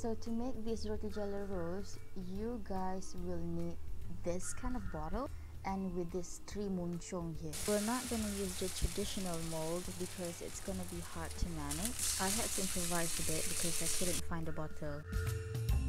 So to make this roti jala rose, you guys will need this kind of bottle, and with this 3 munchong here. We're not going to use the traditional mold because it's going to be hard to manage. I had to improvise a bit because I couldn't find a bottle.